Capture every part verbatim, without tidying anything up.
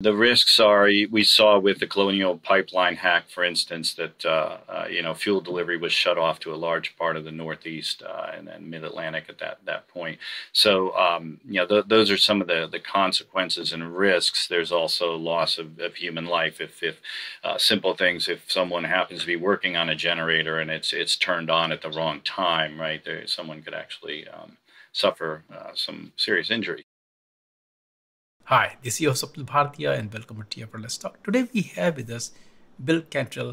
The risks are, we saw with the Colonial Pipeline hack, for instance, that uh, uh, you know, fuel delivery was shut off to a large part of the Northeast uh, and then Mid-Atlantic at that that point. So um, you know, th those are some of the the consequences and risks. There's also loss of, of human life. If if uh, simple things, if someone happens to be working on a generator and it's it's turned on at the wrong time, right? There, someone could actually um, suffer uh, some serious injury. Hi, this is your Sapta Bharadia and welcome to T F I R Let's Talk. Today we have with us Bill Cantrell,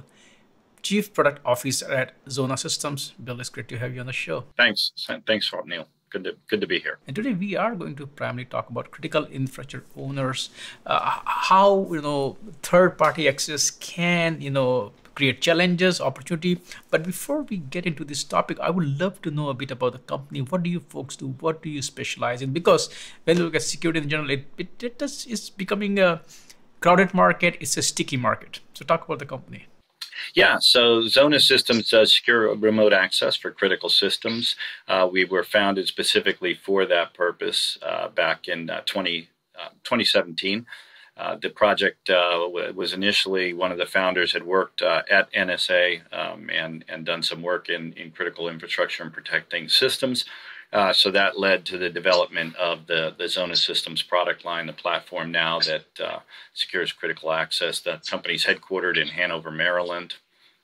Chief Product Officer at Xona Systems. Bill, it's great to have you on the show. Thanks. Thanks, Rob Neil. Good to, good to be here. And today we are going to primarily talk about critical infrastructure owners, uh, how, you know, third-party access can, you know, create challenges, opportunity. But before we get into this topic, I would love to know a bit about the company. What do you folks do? What do you specialize in? Because when you look at security in general, it, it, it does, it's becoming a crowded market. It's a sticky market. So talk about the company. Yeah, so Xona Systems does secure remote access for critical systems. Uh, we were founded specifically for that purpose uh, back in uh, twenty seventeen. Uh, the project uh, was initially, one of the founders had worked uh, at N S A um, and, and done some work in, in critical infrastructure and protecting systems. Uh, so that led to the development of the, the Xona Systems product line, the platform now that uh, secures critical access. That company's headquartered in Hanover, Maryland.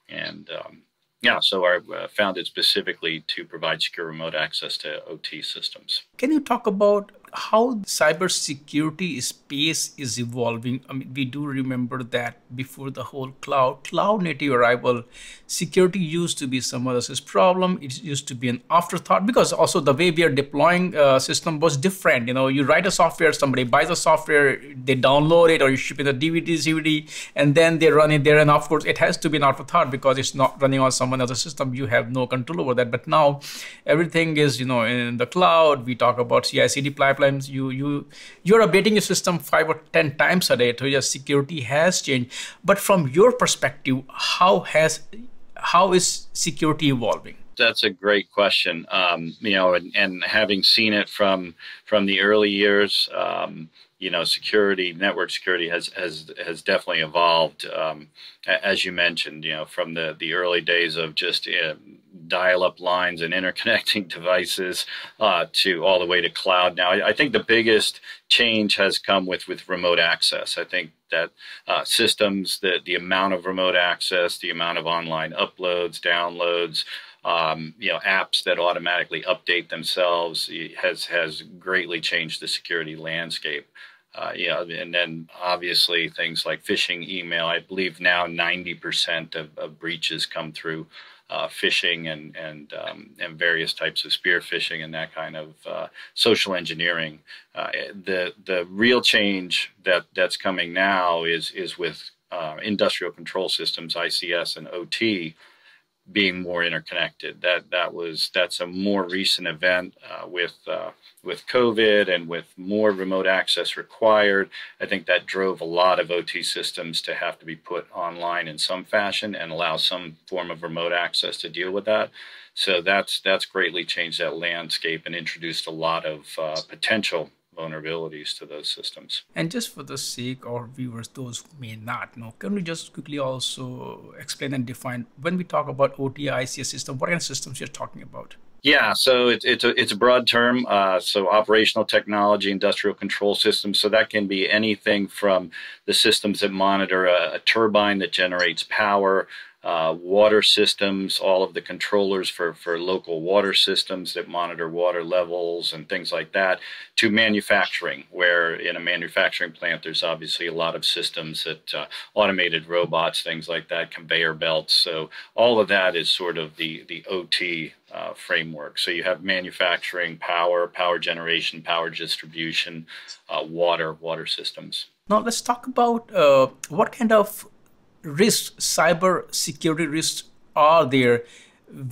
And um, yeah, so I uh, founded specifically to provide secure remote access to O T systems. Can you talk about how cybersecurity space is evolving? I mean, we do remember that before the whole cloud, cloud native arrival, security used to be someone else's problem. It used to be an afterthought because also the way we are deploying a system was different. You know, you write a software, somebody buys a software, they download it, or you ship it a D V D, C V D, and then they run it there. And of course, it has to be an afterthought because it's not running on someone else's system. You have no control over that. But now everything is, you know, in the cloud. We talk about C I C D pipeline. You you you're updating your system five or ten times a day, so your security has changed. But from your perspective, how has how is security evolving? That's a great question. Um, you know, and, and having seen it from from the early years, um, you know, security, network security has has has definitely evolved, um, as you mentioned. You know, from the the early days of just Uh, dial-up lines and interconnecting devices uh, to all the way to cloud. Now, I, I think the biggest change has come with, with remote access. I think that uh, systems, the, the amount of remote access, the amount of online uploads, downloads, um, you know, apps that automatically update themselves has, has greatly changed the security landscape. Uh, yeah, and then obviously things like phishing email. I believe now ninety percent of, of breaches come through Uh, phishing and and um, and various types of spear phishing and that kind of uh, social engineering. Uh, the the real change that that's coming now is is with uh, industrial control systems, I C S and O T, being more interconnected. That that was that's a more recent event uh, with uh, with COVID and with more remote access required. I think that drove a lot of O T systems to have to be put online in some fashion and allow some form of remote access to deal with that. So that's that's greatly changed that landscape and introduced a lot of uh, potential vulnerabilities to those systems. And just for the sake of our viewers, those who may not know, can we just quickly also explain and define when we talk about O T, I C S system, what kind of systems you're talking about? Yeah, so it, it's, a, it's a broad term. Uh, so operational technology, industrial control systems. So that can be anything from the systems that monitor a, a turbine that generates power, Uh, water systems, all of the controllers for, for local water systems that monitor water levels and things like that, to manufacturing, where in a manufacturing plant, there's obviously a lot of systems that uh, automated robots, things like that, conveyor belts. So all of that is sort of the, the O T uh, framework. So you have manufacturing, power, power generation, power distribution, uh, water, water systems. Now let's talk about uh, what kind of risks, cyber security risks are there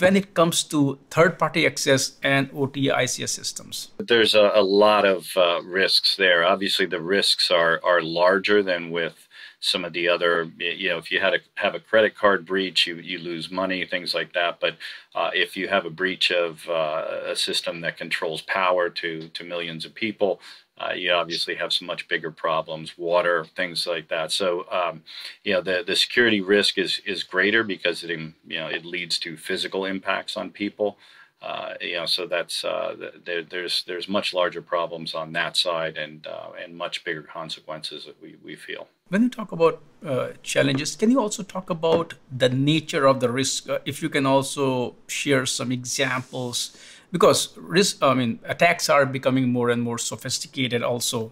when it comes to third-party access and O T I C S systems? There's a, a lot of uh, risks there. Obviously, the risks are, are larger than with some of the other, you know, if you had a, have a credit card breach, you, you lose money, things like that. But uh, if you have a breach of uh, a system that controls power to, to millions of people, uh, you obviously have some much bigger problems, water, things like that. So, um, you know, the, the security risk is, is greater because it, you know, it leads to physical impacts on people. Uh, you know, so that's uh, there, there's there's much larger problems on that side, and uh, and much bigger consequences that we we feel. When you talk about uh, challenges, can you also talk about the nature of the risk? Uh, if you can also share some examples, because risk, I mean, attacks are becoming more and more sophisticated. Also,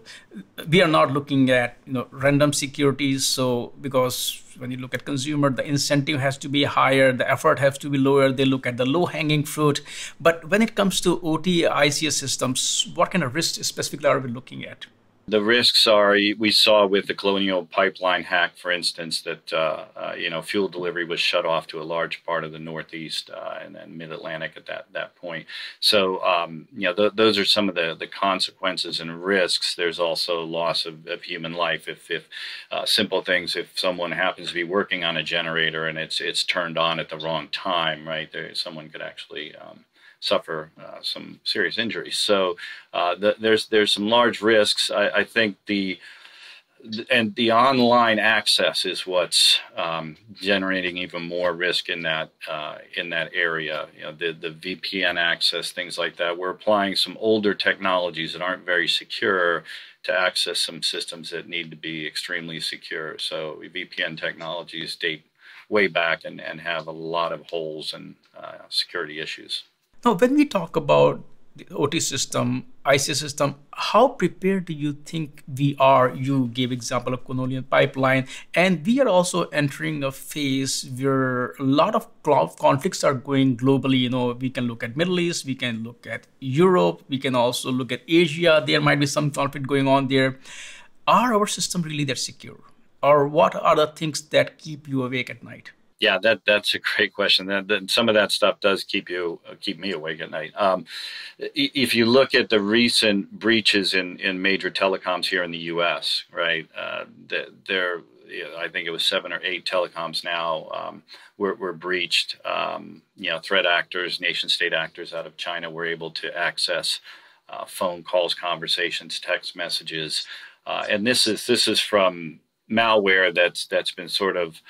we are not looking at you know random securities. So because when you look at consumer, the incentive has to be higher, the effort has to be lower. They look at the low hanging fruit. But when it comes to O T, I C S systems, what kind of risks specifically are we looking at? The risks are, we saw with the Colonial Pipeline hack, for instance, that uh, uh, you know fuel delivery was shut off to a large part of the Northeast uh, and then Mid-Atlantic at that that point. So um, you know th those are some of the the consequences and risks. There's also loss of, of human life. If if uh, simple things, if someone happens to be working on a generator and it's it's turned on at the wrong time, right? There, someone could actually Um, suffer uh, some serious injuries. So uh, the, there's there's some large risks. I, I think the, the and the online access is what's um, generating even more risk in that uh, in that area. You know, the the V P N access, things like that. We're applying some older technologies that aren't very secure to access some systems that need to be extremely secure. So V P N technologies date way back and and have a lot of holes and uh, security issues. Now, when we talk about the O T system, I C S system, how prepared do you think we are? You gave example of Colonial Pipeline, and we are also entering a phase where a lot of conflicts are going globally. You know, we can look at Middle East, we can look at Europe, we can also look at Asia. There might be some conflict going on there. Are our system really that secure? Or what are the things that keep you awake at night? Yeah, that that's a great question. That, that some of that stuff does keep you keep me awake at night. Um, if you look at the recent breaches in in major telecoms here in the U S, right? Uh, there, I think it was seven or eight telecoms now um, were, were breached. Um, you know, threat actors, nation state actors out of China were able to access uh, phone calls, conversations, text messages, uh, and this is this is from malware that's that's been sort of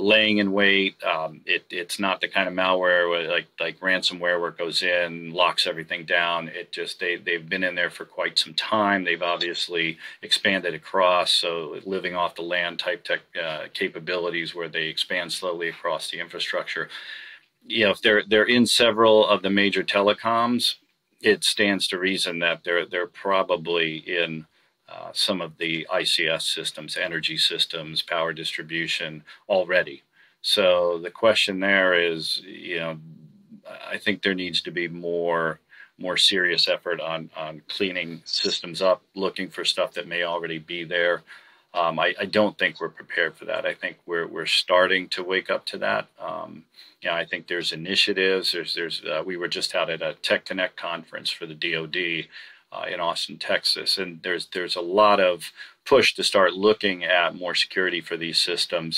laying in wait. Um, it, it's not the kind of malware where like like ransomware where it goes in, locks everything down. It just they they've been in there for quite some time. They've obviously expanded across, so living off the land type tech uh, capabilities where they expand slowly across the infrastructure. You know, if they're they're in several of the major telecoms, it stands to reason that they're they're probably in Uh, some of the I C S systems, energy systems, power distribution already. So the question there is, you know, I think there needs to be more more serious effort on, on cleaning systems up, looking for stuff that may already be there. Um, I, I don't think we're prepared for that. I think we're we're starting to wake up to that. Um, you know, I think there's initiatives. There's there's uh, we were just out at a Tech Connect conference for the D O D. Uh, in Austin, Texas, and there's there's a lot of push to start looking at more security for these systems,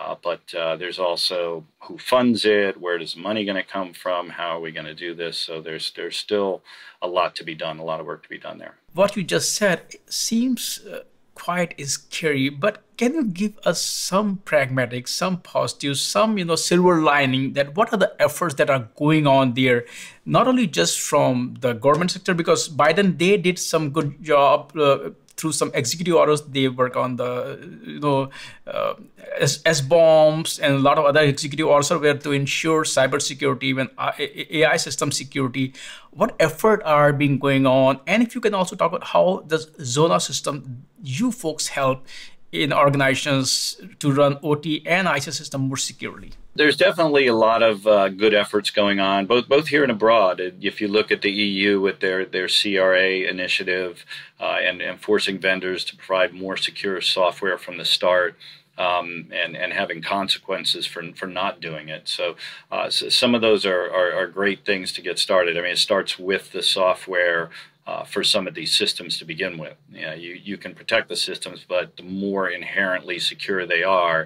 uh, but uh, there's also who funds it, where does the money going to come from, how are we going to do this? So there's there's still a lot to be done, a lot of work to be done there. What you just said seems uh, quite scary, but can you give us some pragmatic, some positive, some you know silver lining, that what are the efforts that are going on there, not only just from the government sector, because Biden, they did some good job uh, through some executive orders. They work on the you know uh, S bombs and a lot of other executive orders were to ensure cybersecurity, even A I system security. What effort are being going on? And if you can also talk about how the Xona system, you folks help in organizations to run O T and I C S system more securely. There's definitely a lot of uh, good efforts going on, both both here and abroad. If you look at the E U with their their C R A initiative uh, and, and forcing vendors to provide more secure software from the start, um, and and having consequences for for not doing it. So, uh, so some of those are, are are great things to get started. I mean, it starts with the software. Uh, for some of these systems to begin with. You know, you, you can protect the systems, but the more inherently secure they are,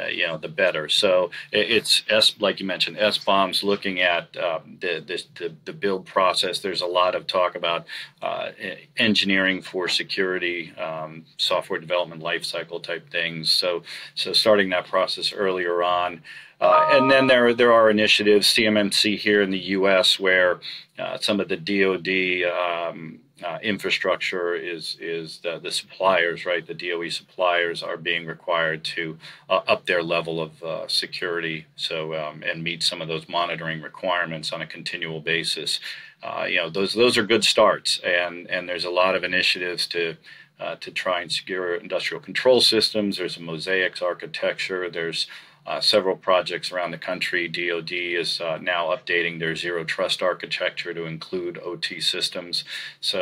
uh, you know, the better. So it's S, like you mentioned, S BOMs, looking at um, the, the, the the build process. There's a lot of talk about uh, engineering for security, um, software development lifecycle type things. So so starting that process earlier on. Uh, and then there, there are initiatives, C M M C here in the U S, where uh, some of the D O D um, uh, infrastructure is, is the, the suppliers, right? The D O E suppliers are being required to uh, up their level of uh, security, so um, and meet some of those monitoring requirements on a continual basis. Uh, you know, those, those are good starts, and, and there's a lot of initiatives to uh, to try and secure industrial control systems. There's a mosaics architecture. There's Uh, several projects around the country. D O D is uh, now updating their zero trust architecture to include O T systems. So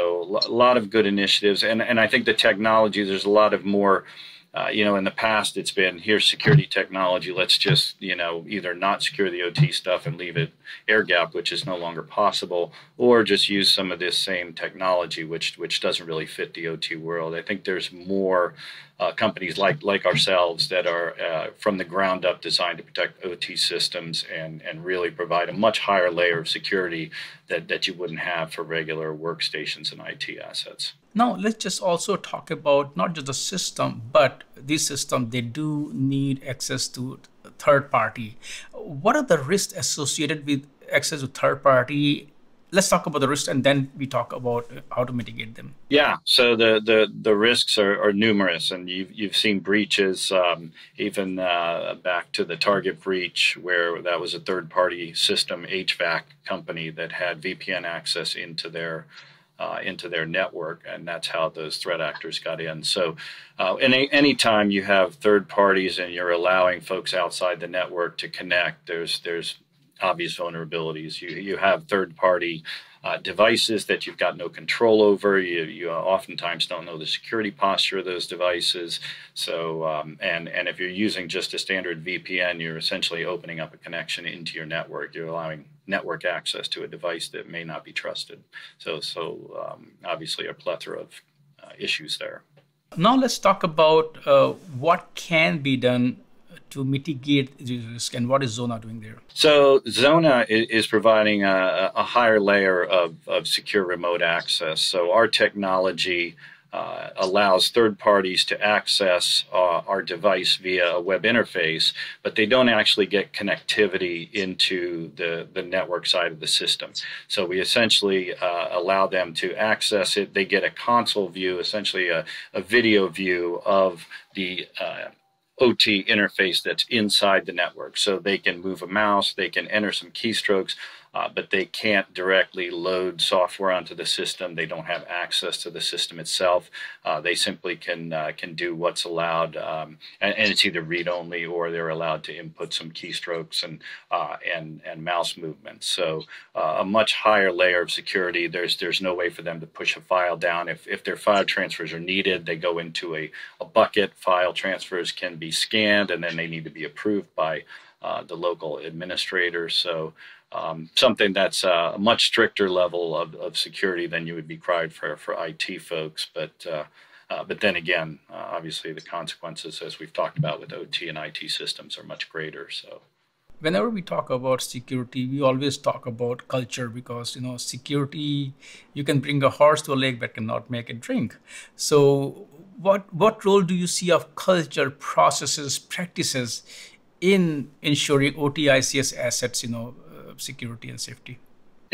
a lot of good initiatives. And, and I think the technology, there's a lot of more, uh, you know, in the past it's been, here's security technology, let's just, you know, either not secure the O T stuff and leave it air gap, which is no longer possible, or just use some of this same technology, which, which doesn't really fit the O T world. I think there's more Uh, companies like like ourselves that are uh, from the ground up designed to protect O T systems and and really provide a much higher layer of security that that you wouldn't have for regular workstations and I T assets. Now let's just also talk about not just the system, but these systems, they do need access to third party. What are the risks associated with access to third party? Let's talk about the risks, and then we talk about how to mitigate them. Yeah, so the the, the risks are, are numerous, and you've, you've seen breaches, um, even uh, back to the Target breach, where that was a third-party system H V A C company that had V P N access into their Uh, into their network, and that's how those threat actors got in. So uh, any anytime you have third parties and you're allowing folks outside the network to connect, there's there's obvious vulnerabilities. You, you have third-party uh, devices that you've got no control over. You, you oftentimes don't know the security posture of those devices. So, um, and, and if you're using just a standard V P N, you're essentially opening up a connection into your network. You're allowing network access to a device that may not be trusted. So, so um, obviously a plethora of uh, issues there. Now let's talk about uh, what can be done to mitigate the risk, and what is Xona doing there? So Xona is, is providing a, a higher layer of, of secure remote access. So our technology uh, allows third parties to access uh, our device via a web interface, but they don't actually get connectivity into the, the network side of the system. So we essentially uh, allow them to access it. They get a console view, essentially a, a video view of the uh, O T interface that's inside the network. So they can move a mouse, they can enter some keystrokes, uh, but they can't directly load software onto the system. They don't have access to the system itself. Uh, they simply can uh, can do what's allowed, um, and, and it's either read-only or they're allowed to input some keystrokes and uh, and and mouse movements. So uh, a much higher layer of security. There's there's no way for them to push a file down. If if their file transfers are needed, they go into a a bucket. File transfers can be scanned, and then they need to be approved by uh, the local administrator. So. Um, something that's uh, a much stricter level of, of security than you would be required for, for I T folks. But, uh, uh, but then again, uh, obviously the consequences, as we've talked about with O T and I T systems, are much greater. So whenever we talk about security, we always talk about culture, because, you know, security, you can bring a horse to a lake but cannot make it drink. So what, what role do you see of culture, processes, practices in ensuring O T I C S assets, you know, security and safety?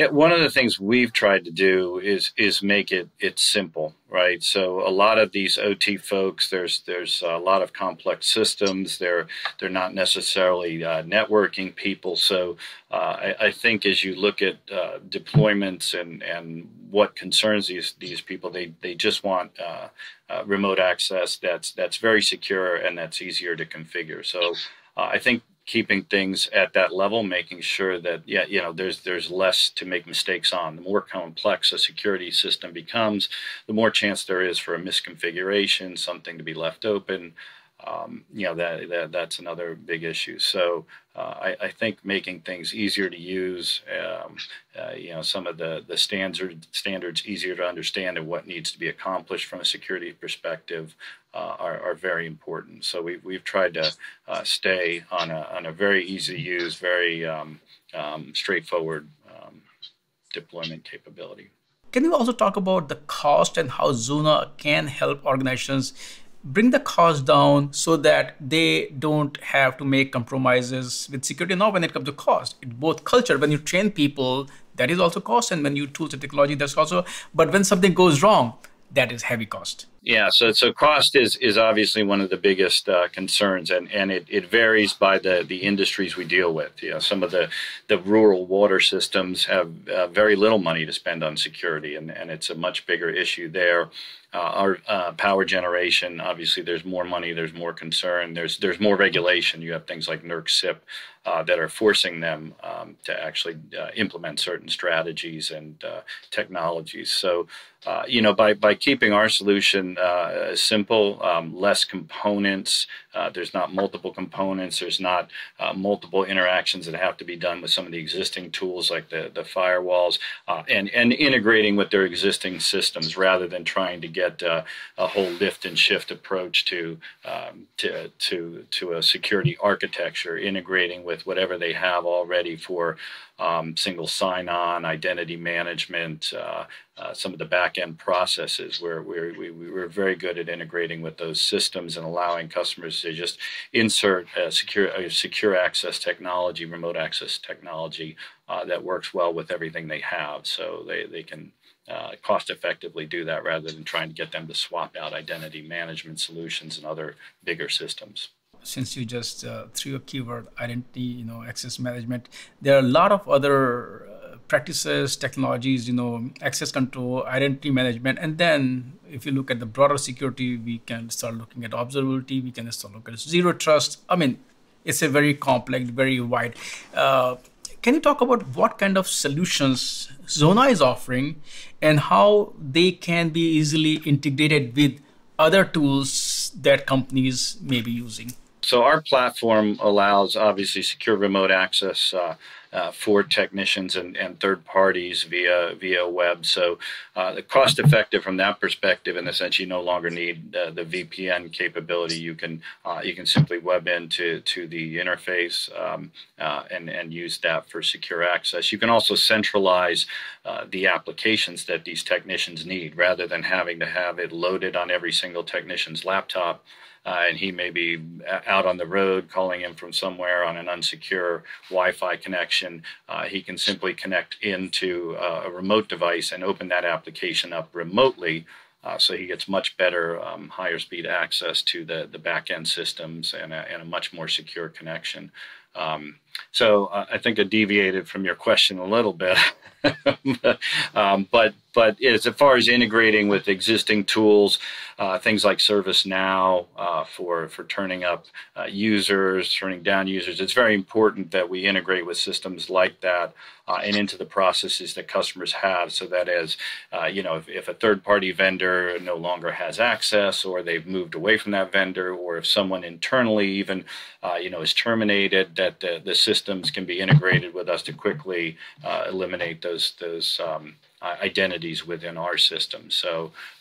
Yeah, one of the things we've tried to do is is make it it's simple, right? So a lot of these O T folks, there's there's a lot of complex systems. They're they're not necessarily uh, networking people. So uh, I, I think as you look at uh, deployments and and what concerns these these people, they they just want uh, uh, remote access that's that's very secure and that's easier to configure. So uh, I think. Keeping things at that level, making sure that, yeah, you know, there's there's less to make mistakes on. The more complex a security system becomes, the more chance there is for a misconfiguration, something to be left open. um, you know, that, that that's another big issue. So uh, I, I think making things easier to use, um, uh, you know, some of the, the standard, standards easier to understand and what needs to be accomplished from a security perspective uh, are, are very important. So we, we've tried to uh, stay on a, on a very easy to use, very um, um, straightforward um, deployment capability. Can you also talk about the cost and how Xona can help organizations bring the cost down so that they don't have to make compromises with security? Now, when it comes to cost, it's both culture. When you train people, that is also cost. And when you tools and technology, that's also. But when something goes wrong, that is heavy cost. Yeah, so so cost is is obviously one of the biggest uh, concerns, and and it, it varies by the the industries we deal with. You know, some of the the rural water systems have uh, very little money to spend on security, and and it's a much bigger issue there. Uh, our uh, power generation, obviously, there's more money, there's more concern, there's there's more regulation. You have things like NERC C I P uh, that are forcing them um, to actually uh, implement certain strategies and uh, technologies. So, uh, you know, by by keeping our solution Uh, simple, um, less components. Uh, there's not multiple components. There's not uh, multiple interactions that have to be done with some of the existing tools like the, the firewalls uh, and, and integrating with their existing systems rather than trying to get uh, a whole lift and shift approach to, um, to, to, to a security architecture, integrating with whatever they have already for um, single sign-on, identity management, uh, Uh, some of the back-end processes where we're, we, we're very good at integrating with those systems and allowing customers to just insert a secure, a secure access technology, remote access technology uh, that works well with everything they have. So they, they can uh, cost-effectively do that rather than trying to get them to swap out identity management solutions and other bigger systems. Since you just uh, threw a keyword, identity, you know, access management, there are a lot of other uh, practices, technologies, you know, access control, identity management. And then if you look at the broader security, we can start looking at observability. We can start looking at zero trust. I mean, it's a very complex, very wide. Uh, can you talk about what kind of solutions Xona is offering and how they can be easily integrated with other tools that companies may be using? So our platform allows, obviously, secure remote access uh, uh, for technicians and, and third parties via via web. So uh, the cost effective from that perspective, in the sense you no longer need uh, the V P N capability. You can uh, you can simply web into to the interface um, uh, and and use that for secure access. You can also centralize uh, the applications that these technicians need, rather than having to have it loaded on every single technician's laptop. Uh, and he may be out on the road calling in from somewhere on an unsecure Wi-Fi connection. Uh, he can simply connect into uh, a remote device and open that application up remotely. Uh, so he gets much better, um, higher speed access to the, the back-end systems and a, and a much more secure connection. Um, so uh, I think I deviated from your question a little bit, um, but but as far as integrating with existing tools, uh, things like ServiceNow uh, for for turning up uh, users, turning down users, it's very important that we integrate with systems like that uh, and into the processes that customers have, so that as uh, you know, if, if a third-party vendor no longer has access, or they've moved away from that vendor, or if someone internally even uh, you know is terminated, that the, the systems can be integrated with us to quickly uh, eliminate those those um, identities within our system. So,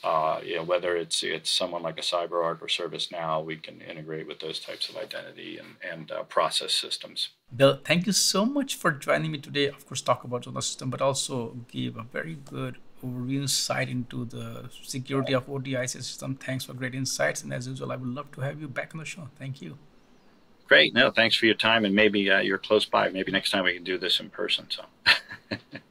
uh, you know, whether it's it's someone like a CyberArk or ServiceNow, we can integrate with those types of identity and, and uh, process systems. Bill, thank you so much for joining me today. Of course, talk about Xona Systems, but also give a very good overview insight into the security of O T I C S system. Thanks for great insights, and as usual, I would love to have you back on the show. Thank you. Great. No, thanks for your time. And maybe uh, you're close by. Maybe next time we can do this in person. So.